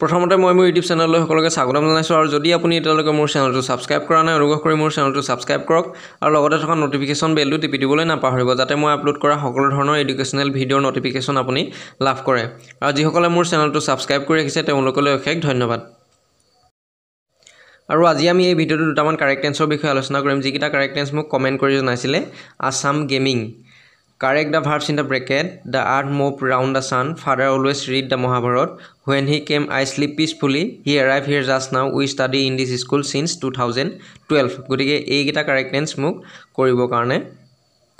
प्रथमতে मैं मोर YouTube channel सकलों के स्वागतम जानाइছো और जदि आपुनि एतालके मोर चैनल तो सब्सक्राइब करा नाय अनुग्रह करि मोर चैनल तो सब्सक्राइब करक और लगते थका नोटिफिकेशन बेल टिपि दिबोले नापाहरिबो जाते मैं अपलोड करा सकल धৰণৰ এডুকেচনেল ভিডিঅ'ৰ নটিফিকেশন আপুনি লাভ কৰে আৰু যিসকলে মোৰ চেনেলটো সাবস্ক্ৰাইব কৰি ৰাখিছে তেওঁলোকলৈ অশেষ ধন্যবাদ। আৰু আজি আমি এই ভিডিঅ'টো দুটামান কাৰেক্ট টেন্সৰ বিষয়ে আলোচনা কৰিম যিকিটা কাৰেক্ট টেন্স মোক কমেন্ট কৰি জনাইছিলে। Assam gaming Correct the verbs in the bracket. The earth moved round the sun. Father always read the Mahabharat. When he came, I sleep peacefully. He arrived here just now. We study in this school since 2012. গতিকে এইটা correct tense মোক কৰিব কাৰণে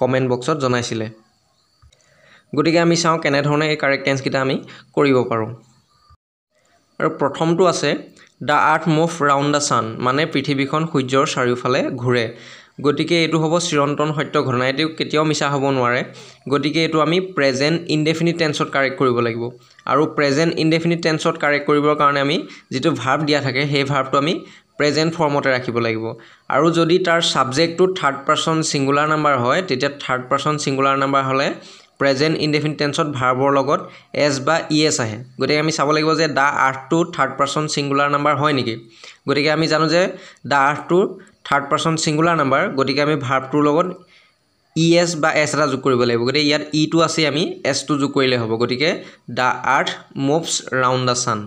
comment boxত জনাইছিলে। গতিকে আমি চাও কেনে ধৰণে এই correct tense কিটা আমি কৰিব পাৰো। আৰু প্ৰথমটো আছে The earth moved round the sun মানে পৃথিৱীখন সূৰ্যৰ চাৰিওফালে ঘূৰে। গতিকে এটো হব চিৰন্তন সত্য ঘটনা, এটো কেতিয়াও মিছা হব নোৱাৰে। গতিকে এটো আমি প্ৰেজেন্ট ইনডেফিনিট টেন্সত কাৰেক্ট কৰিব লাগিব আৰু প্ৰেজেন্ট ইনডেফিনিট টেন্সত কাৰেক্ট কৰিবৰ কাৰণে আমি যেটো ভাৰ্ব দিয়া থাকে সেই ভাৰ্বটো আমি প্ৰেজেন্ট ফৰ্মতে ৰাখিব লাগিব। আৰু যদি তাৰ সাবজেক্টটো থাৰ্ড পাৰসন সিঙ্গুলাৰ নাম্বাৰ হয় তেতিয়া থাৰ্ড পাৰসন সিঙ্গুলাৰ নাম্বাৰ হলে প্ৰেজেন্ট ইনডেফিনিট টেন্সত ভাৰ্বৰ লগত এস বা ইএস আহে। গতিকে আমি চাব লাগিব যে দা আর্থটো থার্ড পারসন সিঙ্গুলার নাম্বাৰ হয় নেকি। গতিকে আমি জানো যে দা আৰ্থটো থাৰ্ড পাৰসন সিঙ্গুলাৰ নাম্বাৰ, গতিকে আমি ভাৰ্বটোৰ লগত ইএস বা এস এটা যোগ কৰিব লাগিব। গতিকে ইয়াত ই টু আছে, আমি এস টু যোগ কৰিলে হ'ব। গতিকে দা আৰ্থ মুভস ৰাউণ্ড দা সান।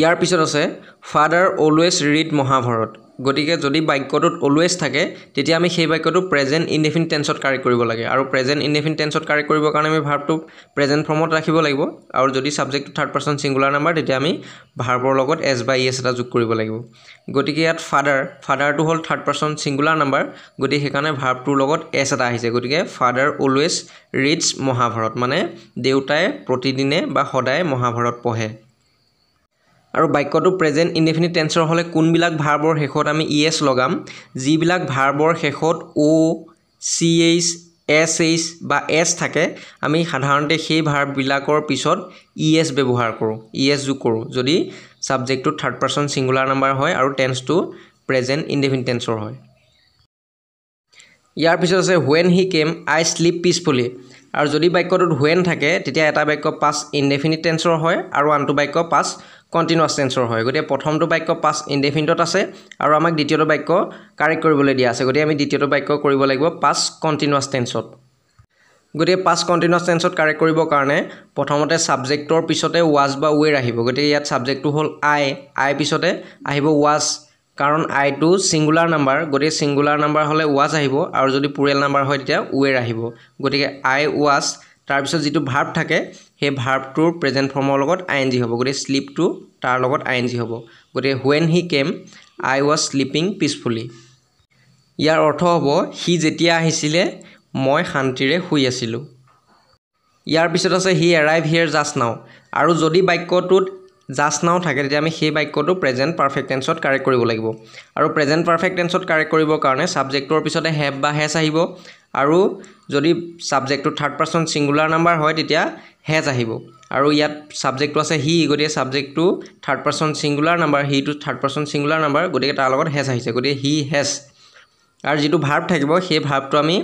ইয়াৰ পিছত আছে ফাদাৰ অলৱেজ ৰিড মহাভাৰত। গতিকে যদি বাক্যটোত অলৱেজ থাকে তেতিয়া আমি সেই বাক্যটো প্ৰেজেন্ট ইনডেফিনিট টেন্সত কাৰেক্ট কৰিব লাগে আৰু প্ৰেজেন্ট ইনডেফিনিট টেন্সত কাৰেক্ট কৰিবৰ কাৰণে আমি ভাৰ্বটো প্ৰেজেন্ট ফৰ্মত ৰাখিব লাগিব আৰু যদি সাবজেক্টটো থাৰ্ড পাৰসন সিঙ্গুলাৰ নাম্বাৰ তেতিয়া আমি ভাৰ্বৰ লগত এস বা ইএস এটা যোগ কৰিব লাগিব। গতিকে ইয়াত ফাদাৰটো হ'ল থাৰ্ড পাৰসন সিঙ্গুলাৰ নাম্বাৰ, গতিকে সেইকাৰণে ভাৰ্বটোৰ লগত এস এটা আহিছে। গতিকে ফাদাৰ অলৱেজ ৰিডছ মহাভাৰত মানে দেউতাই প্ৰতিদিনে বা সদায় মহাভাৰত পঢ়ে। আৰু বাক্যটো প্ৰেজেন্ট ইনডেফিনিট টেন্সৰ হলে কোনবিলাক ভাৰ্বৰ শেষত আমি ইএস লগাম, যিবিলাক ভাৰ্বৰ শেষত ও সি এইচ বা এস থাকে আমি সাধাৰণতে সেই ভাৰ্ববিলাকৰ পিছত ইএস ব্যৱহাৰ কৰোঁ, ইএস যোগ কৰোঁ যদি সাবজেক্টটো থাৰ্ড পাৰসন সিঙ্গুলাৰ নাম্বাৰ হয় আৰু টেন্সটো প্ৰেজেন্ট ইনডেফিনিট টেন্সৰ হয়। ইয়াৰ পিছত আছে when he came I sleep peacefully। আৰু যদি বাক্যটোত when থাকে তেতিয়া এটা বাক্য পাস ইনডেফিনিট টেন্সৰ হয় আৰু আনটো বাক্য পাস কন্টিনিউয়াস টেন্সৰ হয়। গতিকে প্ৰথমটো বাক্য পাস ইনডেফিনিটত আছে আৰু আমাক দ্বিতীয়টো বাক্য কাৰেক্ট কৰিবলৈ দিয়া আছে। গতিকে আমি দ্বিতীয়টো বাক্য কৰিব লাগিব পাস কন্টিনিউয়াস টেন্সত। গতিকে পাস কন্টিনিউয়াস টেন্সত কাৰেক্ট কৰিবৰ কাৰণে প্ৰথমতে সাবজেক্টৰ পিছতে ওয়াজ বা ওয়েৰ আহিব। গতিকে ইয়াত সাবজেক্টটো হ'ল আই পিছতে আহিব ওয়াজ, কাৰণ আই টু সিঙ্গুলাৰ নাম্বাৰ, গতিকে সিঙ্গুলাৰ নাম্বাৰ হলে ওয়াজ আহিব আৰু যদি প্লুৰেল নাম্বাৰ হয় তেতিয়া ওয়েৰ আহিব। গতিকে আই ওয়াজ, তাৰ পিছত যেটো ভাৰ্ব থাকে সেই ভাৰ্বটোৰ প্ৰেজেন্ট ফৰ্মৰ লগত আইএনজি হ'ব। গতিকে স্লিপটো তাৰ লগত আইএনজি হ'ব। গতিকে when he came I was sleeping peacefully। ইয়াৰ অৰ্থ হ'ব হি যেতিয়া আহিছিলে মই শান্তিৰে শুই আছিলোঁ। ইয়াৰ পিছত আছে he arrived here just now। আৰু যদি বাক্যটোত just now থাকে তেতিয়া আমি সেই বাক্যটো প্ৰেজেন্ট পাৰফেক্ট টেন্সত কাৰেক্ট কৰিব লাগিব। আৰু প্ৰেজেন্ট পাৰফেক্ট টেন্সত কাৰেক্ট কৰিবৰ কাৰণে সাবজেক্টৰ পিছতে have বা has আহিব আৰু যদি সাবজেক্টটো থাৰ্ড পাৰসন সিঙ্গুলাৰ নাম্বাৰ হয় তেতিয়া has আহিব। আৰু ইয়াত সাবজেক্টটো আছে হি, গতিকে সাবজেক্টটো third person singular number, he too third person singular number, গতিকে তাৰ লগত has আহিছে। গতিকে হি has। আৰু যেটো ভাৰ্ব থাকিব সেই ভাৰ্বটো আমি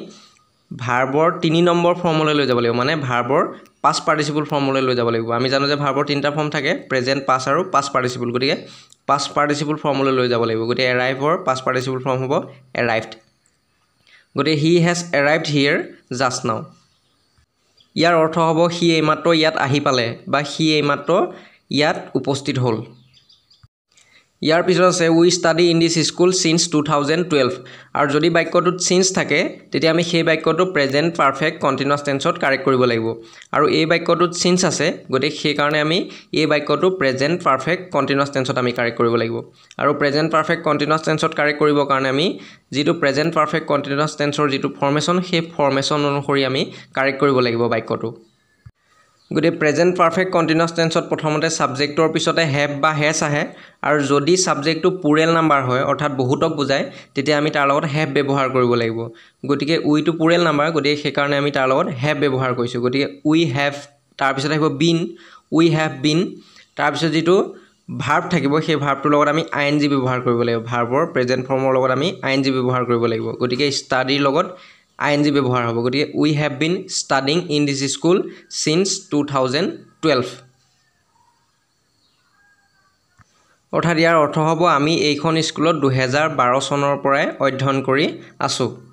ভাৰ্বৰ ৩ নম্বৰ ফৰ্মলৈ লৈ যাব লাগিব, মানে ভাৰ্বৰ পাস পাৰ্টিসিপল ফৰ্মলৈ লৈ যাব লাগিব। আমি জানো যে ভাৰ্বৰ তিনটা ফৰ্ম থাকে প্ৰেজেন্ট পাস আৰু পাস পাৰ্টিসিপল, গতিকে পাস পাৰ্টিসিপল ফৰ্মলৈ লৈ যাব লাগিব। গতিকে এৰাইভৰ পাস পাৰ্টিসিপল ফৰ্ম হ'ব এৰাইভড। গতিকে he has arrived here just now. ইয়াৰ অৰ্থ হ'ব হি এইমাত্ৰ ইয়াত আহি পালে বা হি এইমাত্ৰ ইয়াত উপস্থিত হ'ল। ইয়াৰ পিছত আছে we study in this school since 2012। আৰু যদি বাক্যটোত সিন্স থাকে তেতিয়া আমি সেই বাক্যটো প্ৰেজেন্ট পাৰফেক্ট কন্টিনিউয়াস টেন্সত কাৰেক্ট কৰিব লাগিব। আৰু এই বাক্যটোত সিন্স আছে, গতিকে সেই কাৰণে আমি এই বাক্যটো প্ৰেজেন্ট পাৰফেক্ট কন্টিনিউয়াস টেন্সত আমি কাৰেক্ট কৰিব লাগিব। আৰু প্ৰেজেন্ট পাৰফেক্ট কন্টিনিউয়াস টেন্সত কাৰেক্ট কৰিবৰ কাৰণে আমি যেটো প্ৰেজেন্ট পাৰফেক্ট কন্টিনিউয়াস টেন্সৰ যেটো ফৰ্মেশ্যন সেই ফৰ্মেশ্যন অনুসৰি আমি কাৰেক্ট কৰিব লাগিব বাক্যটো। গতিকে প্ৰেজেন্ট পাৰফেক্ট কন্টিনিউয়াস টেন্সত প্ৰথমতে সাবজেক্টৰ পিছতে have বা has আহে আৰু যদি সাবজেক্টটো প্লুৰেল নাম্বাৰ হয় অৰ্থাৎ বহুতক বুজায় তেতিয়া আমি তাৰ লগত have ব্যৱহাৰ কৰিব লাগিব। গতিকে উই টু প্লুৰেল নাম্বাৰ, গতিকে সেই কাৰণে আমি তাৰ লগত have ব্যৱহাৰ কৰিছো। গতিকে উই have, তাৰ পিছত আহিব been, উই have been, তাৰ পিছত যেটো ভাৰ্ব থাকিব সেই ভাৰ্বটোৰ লগত আমি আইএনজি ব্যৱহাৰ কৰিব লাগিব। ভাৰ্বৰ প্ৰেজেন্ট ফৰ্মৰ লগত আমি আইএনজি ব্যৱহাৰ কৰিব লাগিব। গতিকে স্টাডিৰ লগত আইএনজি ব্যৱহাৰ হ'ব। গতিকে we have been studying in this school since 2012। अर्थात यार अर्थ हम आम स्कूल 2012 सनर पर अध्ययन कर आसो।